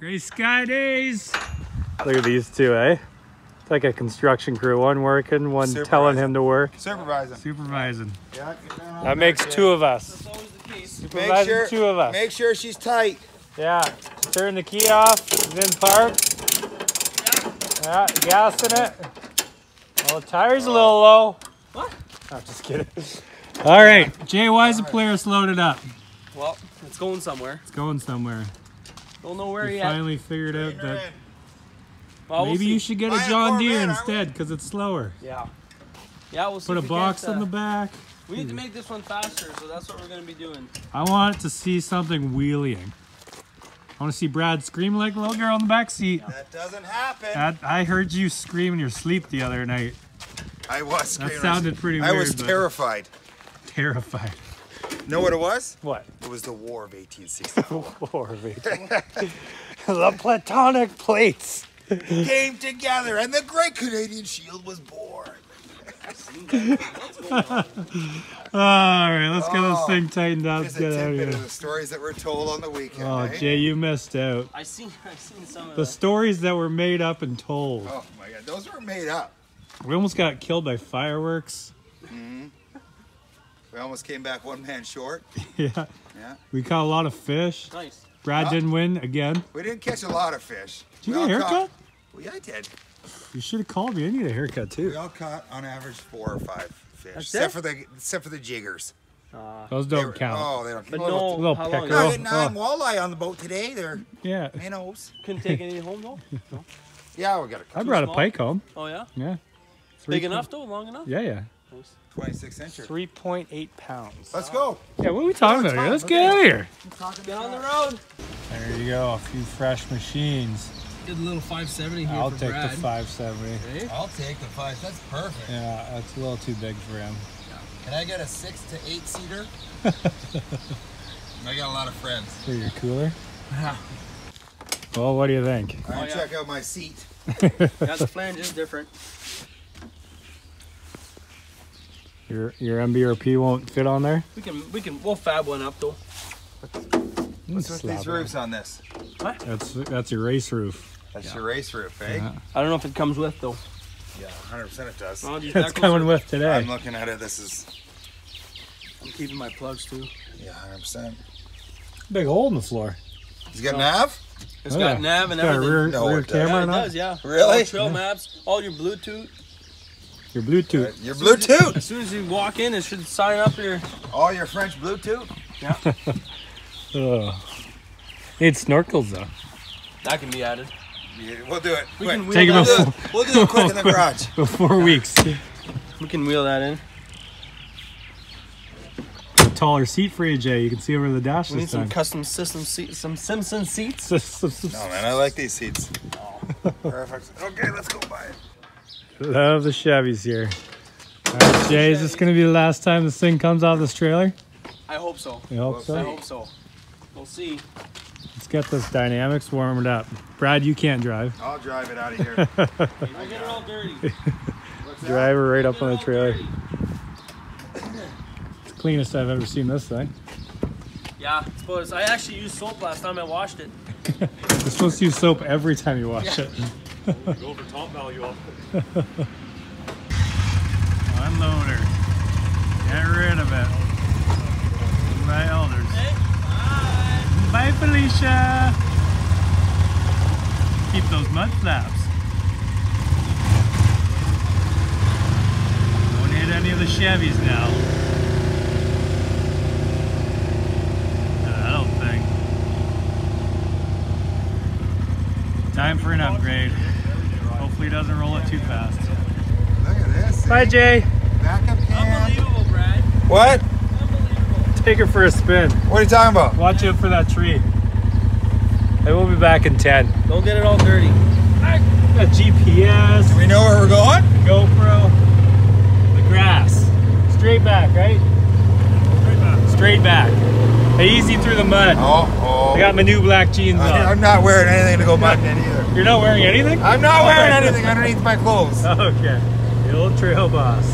Gray sky days. Look at these two, eh? It's like a construction crew. One working, one telling him to work. Supervising. Yeah, that makes two of us. That's always the key. Supervising two of us. Make sure she's tight. Yeah. Turn the key off. It's in park. Yeah. Gas in it. Well, the tire's a little low. What? I'm just kidding. All right. Jay, why is the Polaris loaded up? Well, it's going somewhere. It's going somewhere. Don't know where yet. Finally figured out that maybe you should get a John Deere instead because it's slower. Yeah. Yeah, we'll see. Put a box on the back. We need to make this one faster, so that's what we're going to be doing. I want to see something wheeling. I want to see Brad scream like a little girl in the back seat. That doesn't happen. I heard you scream in your sleep the other night. I was screaming. That sounded pretty weird. I was terrified. Terrified. Know what it was? What? It was the War of 1861. War of 1861. The Platonic Plates came together, and the Great Canadian Shield was born. All right, let's get this thing tightened up. There's a tidbit of the stories that were told on the weekend. Oh, eh? Jay, you missed out. I've seen some of the stories that were made up and told. Oh my God, those were made up. We almost got killed by fireworks. Mm-hmm. We almost came back one man short. Yeah. We caught a lot of fish. Nice. Brad didn't win again. We didn't catch a lot of fish. Did you get a haircut? Well, yeah, I did. You should have called me. I need a haircut too. We all caught on average 4 or 5 fish, except for the jiggers. Those don't count. Oh, they don't count. But no, little pecker. I got 9 walleye on the boat today. They're minnows. Couldn't take any home though. No. Yeah, we got a couple. I brought a pike home. Oh yeah. Yeah. Big enough though, long enough. Yeah. 26-incher. 3.8 pounds. Let's go. Yeah, what are we talking about here? Let's get out of here. Get on the road. There you go. A few fresh machines. Did a little 570 here. I'll take the 570. Okay. I'll take the 5. That's perfect. Yeah, that's a little too big for him. Yeah. Can I get a 6- to 8- seater? I got a lot of friends. For your cooler? Well, what do you think? All right, check out my seat. Yeah, the flange is different. Your MBRP won't fit on there. We'll fab one up though. What's with these roofs on this? What? That's your race roof. That's your race roof, eh? Yeah. I don't know if it comes with though. Yeah, 100% it does. Well, it's coming with today. I'm looking at it. I'm keeping my plugs too. Yeah, 100%. Big hole in the floor. It's got nav. It's got nav and everything. Rear camera. Yeah, it does. Yeah. Really? Trail maps. All your Bluetooth. Your Bluetooth. Your Bluetooth. As soon as you walk in, it should sign up your... All your French Bluetooth? Yeah. Need snorkels, though. That can be added. Yeah, we'll do it. We'll do it quick in the garage. For 4 weeks. We can wheel that in. A taller seat for you, Jay. You can see over the dash this time. We need some custom system seats. Some Simpson seats. No, man. I like these seats. Oh, perfect. Okay, let's go buy it. Love the Chevys here. All right, Jay, is this going to be the last time this thing comes out of this trailer? I hope so. You hope so? I hope so. We'll see. Let's get this Dynamix warmed up. Brad, you can't drive. I'll drive it out of here. I get it all dirty. Drive her right up on the trailer. It's the cleanest I've ever seen this thing. Yeah, I suppose. I actually used soap last time I washed it. You're supposed to use soap every time you wash it. Go for top value off. Unloader. Get rid of it. Bye, elders. Hey, bye. Bye, Felicia. Keep those mud flaps. Don't hit any of the Chevys now. I don't think. Time for an upgrade. Hopefully, it doesn't roll it too fast. Look at this. Bye, Jay. Backup cam. Unbelievable, Brad. What? Unbelievable. Take her for a spin. What are you talking about? Watch out for that tree. Hey, we'll be back in 10. Don't get it all dirty. A GPS. Do we know where we're going? The GoPro. The grass. Straight back, right? Straight back. Straight back. Hey, easy through the mud. I got my new black jeans on. I'm not wearing anything to go mud in either. You're not wearing anything? I'm not wearing anything underneath my clothes. Okay. The old trail boss.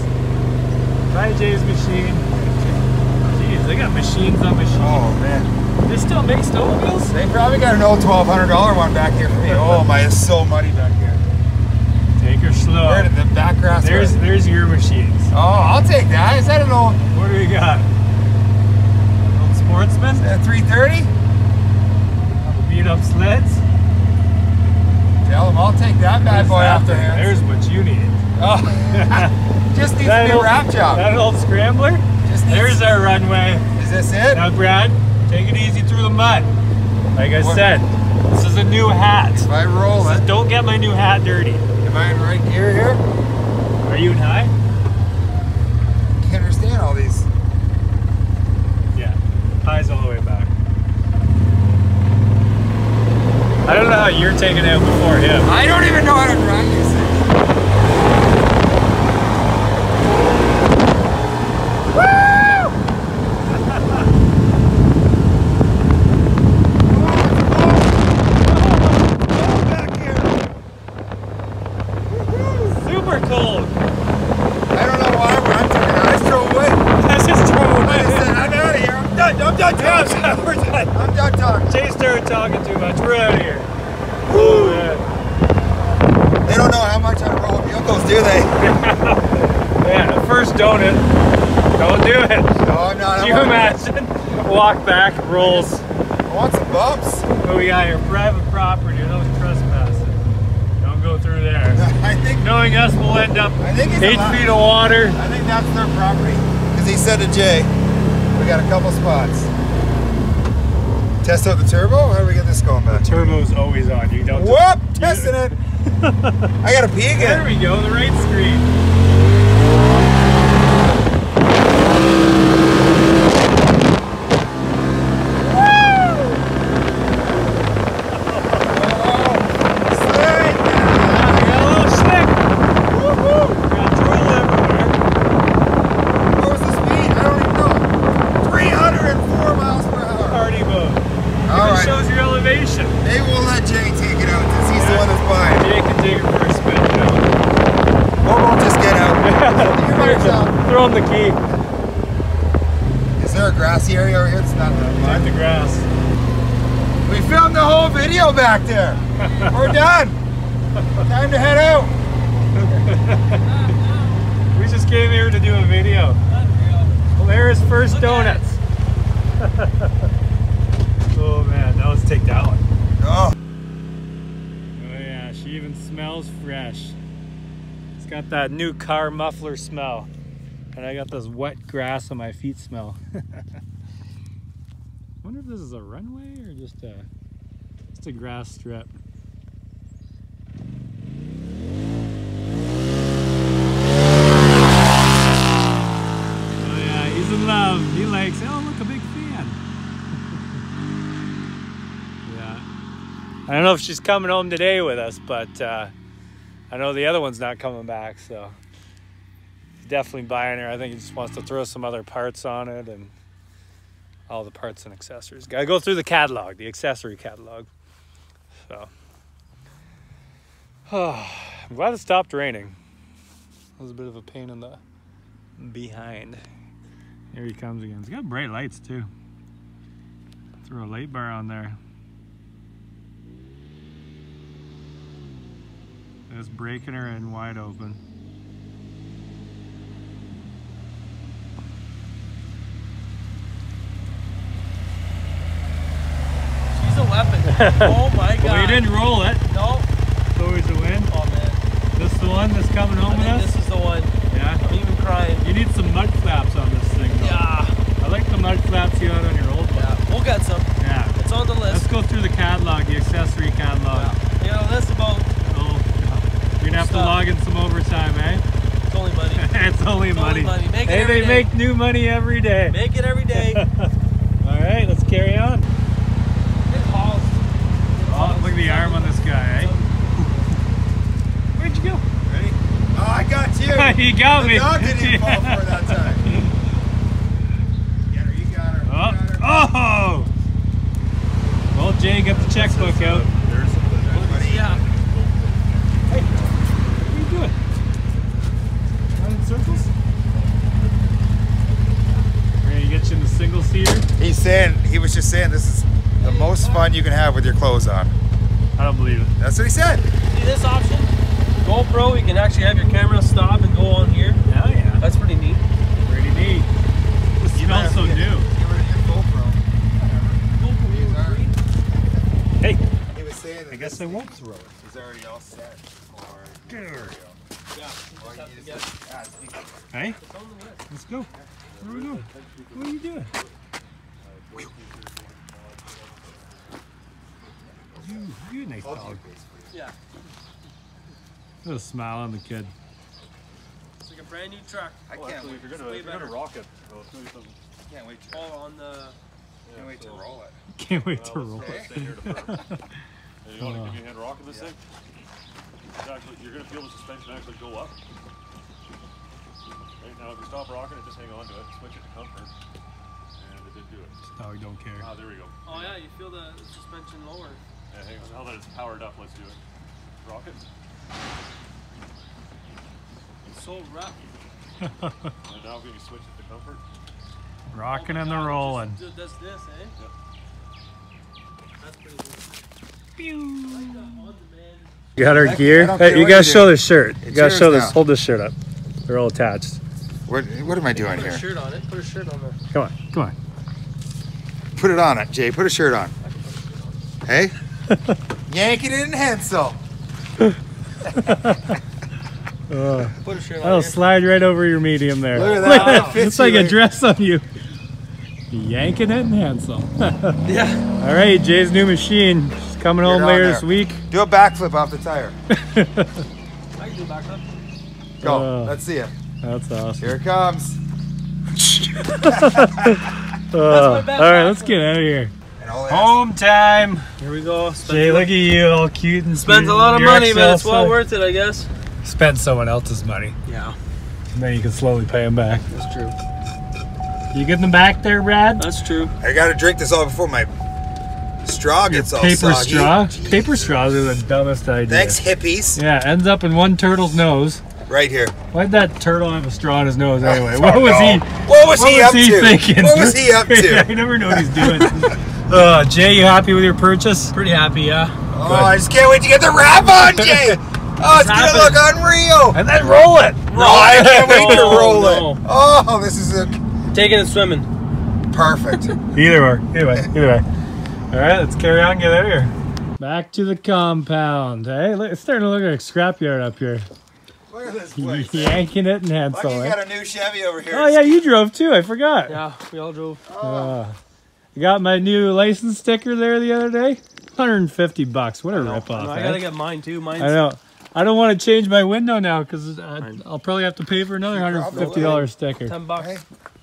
Bye, Jay's machine. Jeez, they got machines on machines. Oh, man. They still make snowmobiles? They probably got an old $1,200 one back here for me. Oh my, it's so muddy back here. Take her slow. Where did the back grass? There's your machines. Oh, I'll take that. Is that an old? What do we got? An old Sportsman? Is that a 330? Beat up sleds. Tell them I'll take that bad boy off their hands. There's what you need. Oh, just needs to be a wrap job. That old scrambler. There's our runway. Is this it? Now, Brad, take it easy through the mud. Like I said, this is a new hat. If I roll it, don't get my new hat dirty. Am I in right gear here? Are you in high? Can't understand all these. Yeah, high's all the way back. I don't know how you're taking out before him. I don't even know how to drive these things. Woo! Cold back here. Super cold. I don't know why I'm taking it. I just drove away. I'm out of here. I'm done. I'm done talking. We're done. I'm done talking. Jay started talking too much. We're out of here. Woo. They don't know how much I roll with yokels, do they? Man, the first donut. Don't do it. No, I'm not. Do you imagine? Walk back, rolls. I want some bumps. But we got your private property. That was trespassing. Don't go through there. I think knowing us, we'll end up 8 feet of water. I think that's their property. Because he said to Jay, we got a couple spots. Test out the turbo? How do we get this going back? The turbo's always on. You don't. Whoop! Testing it! I gotta pee again. There we go, the right screen. Back there. We're done. Time to head out. We just came here to do a video. Polaris first donuts. Oh man, now let's take that one. Oh. Oh yeah, she even smells fresh. It's got that new car muffler smell. And I got this wet grass on my feet smell. Wonder if this is a runway or just a grass strip. Oh yeah, he's in love. He likes, oh look, a big fan. Yeah. I don't know if she's coming home today with us, but I know the other one's not coming back, so he's definitely buying her. I think he just wants to throw some other parts on it and all the parts and accessories. Gotta go through the catalog, the accessory catalog. So, oh, I'm glad it stopped raining. It was a bit of a pain in the behind. Here he comes again. He's got bright lights too. Throw a light bar on there. It's breaking her in wide open. She's a weapon. Oh my. Well, you didn't roll it. No. It's always a win. Oh man. This is the one that's coming home with us? This is the one. Yeah. I'm even crying. You need some mud flaps on this thing though. Yeah. I like the mud flaps you had on your old one. Yeah. We'll get some. Yeah. It's on the list. Let's go through the catalog, the accessory catalog. Yeah. You know, that's about. Oh. You're gonna have to log in some overtime, eh? It's only money. it's only money. Make it every day. Make new money every day. Make it every day. All right, let's carry on. Oh, look at the arm on this guy, eh? Where'd you go? Ready? Oh, I got you! You got me! The dog didn't even fall for that time. Get her, you got her. Oh! Well, Jay, get the checkbook out. There's some of the Hey, what are you doing? Running circles? Ready to get you in the single-seater? He's saying... he was just saying this is the most fun you can have with your clothes on. I don't believe it. That's what he said. See this option? GoPro, you can actually have your camera stop and go on here. Oh yeah. That's pretty neat. Pretty neat. You also do. Get rid of your GoPro. GoPro. Hey. He was saying that I guess I won't throw it. It's already all set for There Yeah. Hey, let's go. Where are we going? What are you doing? You nice dog. Yeah. Little smile on the kid. It's like a brand new truck. I can't wait. You're gonna rock it. Can't wait to roll on the. Can't wait to roll it. Can't wait to roll it. You want to give me a hand rocking this thing? Actually, you're going to feel the suspension actually go up. Right now, if you stop rocking it, just hang on to it, switch it to comfort, and it did do it. Oh, you don't care. Ah, there we go. Oh yeah, you feel the suspension lower. Yeah, hang on. Now that it's powered up, let's do it. Rock it. It's so rough. And now we can switch it to comfort. Rocking and the rolling. Just does this, eh? Yep. That's pretty cool. Pew! Like the on-demand. Got our gear. Hey, you gotta show this shirt. You gotta show this. Hold this shirt up. They're all attached. What am I doing here? Put a shirt on it. Put a shirt on it. Come on. Come on. Put it on it, Jay. Put a shirt on. Hey? Yank it in, Hansel. Put a shirt on. That'll slide right over your medium there. Look at that. Look at that. It's like a dress on you. Yanking it and Hansel. Yeah. All right, Jay's new machine. She's coming home later this week. Do a backflip off the tire. I can do a backflip. Go. Let's see it. That's awesome. Here it comes. All right, let's get out of here. Home time. Here we go. Jay, look at you, all cute and spends a lot of money, but it's well worth it, I guess. Spend someone else's money. Yeah. And then you can slowly pay them back. That's true. You getting them back there, Brad? That's true. I gotta drink this all before my straw gets all soggy. Straw? Paper straws are the dumbest idea. Thanks, hippies. Yeah, ends up in one turtle's nose. Right here. Why'd that turtle have a straw in his nose anyway? What was he thinking? What was he up to? I never know what he's doing. Jay, you happy with your purchase? Pretty happy, yeah. Oh, good. I just can't wait to get the wrap on, Jay! Oh, it's gonna look unreal! And then roll it! No, I can't wait to roll it! Oh, this is a... Taking and swimming. Perfect. Either way. All right, let's carry on and get out of here. Back to the compound. Hey, look, it's starting to look like a scrapyard up here. Look at this place. Yanking it and Hansel. Lucky you got a new Chevy over here. Oh yeah, you drove too. I forgot. Yeah, we all drove. I got my new license sticker there the other day. 150 bucks. What a rip off. I gotta get mine too. I know. I don't want to change my window now because I'll probably have to pay for another $150 sticker. 10 bucks. Hey.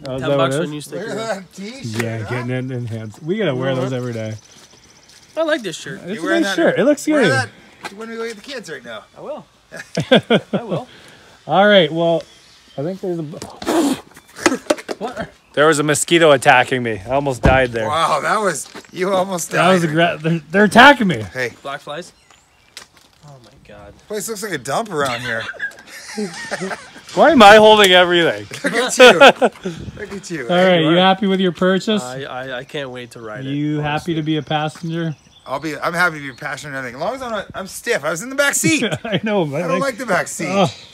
Oh, 10 bucks for a new sticker. Look at that t-shirt. Yeah, getting it enhanced. We got to wear those every day. I like this shirt. It's a nice shirt. It looks good. When do we go get the kids right now? I will. I will. All right. Well, I think there's a... What? There was a mosquito attacking me. I almost died there. Wow, that was... You almost died. They're attacking me. Hey. Black flies? Oh, my God. This place looks like a dump around here. Why am I holding everything? Look at you. Look at you. All right, you happy with your purchase? I can't wait to ride it. You happy to be a passenger? I'm happy to be a passenger and everything. As long as I'm stiff. I was in the back seat. I know, man. I don't like the back seat.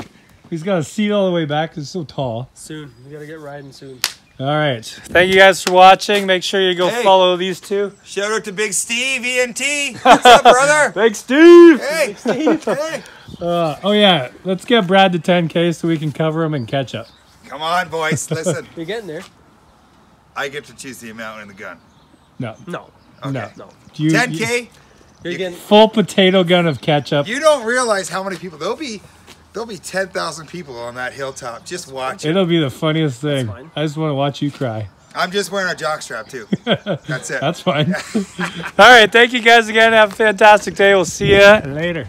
He's got a seat all the way back because it's so tall. Soon. We got to get riding soon. All right. Thank you guys for watching. Make sure you go follow these two. Shout out to Big Steve, ENT. What's up, brother? Big Steve. Hey. Big Steve. Hey. Oh, yeah. Let's get Brad to 10K so we can cover him and catch up. Come on, boys. Listen. You're getting there. I get to choose the amount in the gun. No. 10K. You're getting full potato gun of ketchup. You don't realize how many people. There'll be 10,000 people on that hilltop just watching. It'll be the funniest thing. I just want to watch you cry. I'm just wearing a jockstrap too. That's it. That's fine. All right. Thank you guys again. Have a fantastic day. We'll see you later.